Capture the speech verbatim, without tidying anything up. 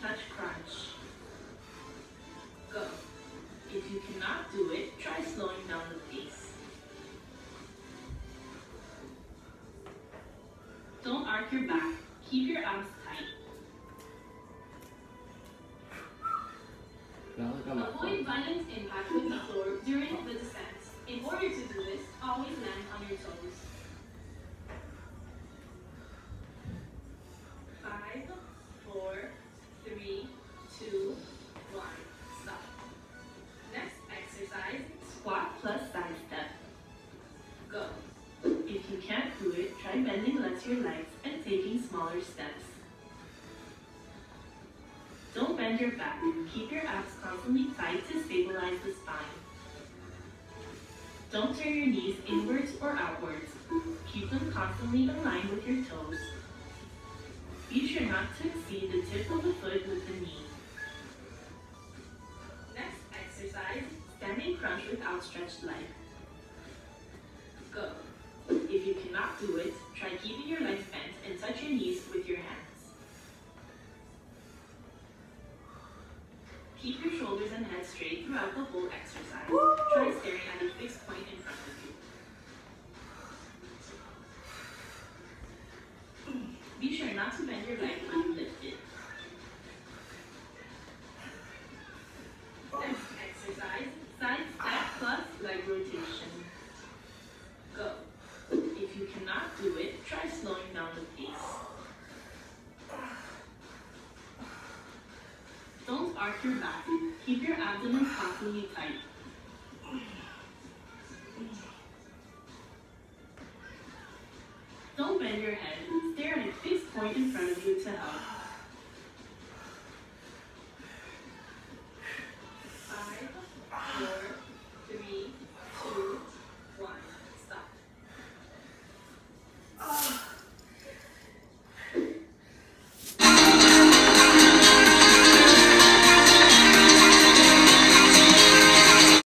touch crunch. Go. If you cannot do it, try slowing down the pace. Don't arc your back. Keep your arms tight. Avoid violent impact with the floor during the descent. In order to do this, always land on your toes. Five, four, three, two, one, stop. Next exercise, squat plus side step. Go. If you can't do it, try bending less your legs and taking smaller steps. Don't bend your back. Keep your abs constantly tight to stabilize the spine. Don't turn your knees inwards or outwards. Keep them constantly aligned with your toes. Be sure not to exceed the tip of the foot with the knee. Next exercise, standing crunch with outstretched leg. Go. If you cannot do it, try keeping your legs bent and touch your knees with your hands. Keep your shoulders and head straight throughout the whole exercise. Woo! Try staring at a fixed point in front of you. Be sure not to bend your leg when you lift it. Next exercise, side step plus leg rotation. Go. If you cannot do it, try slowing down the pace. Don't arc your back. Keep your abdomen constantly tight. Don't bend your head. Stare at a fixed point in front of you to help.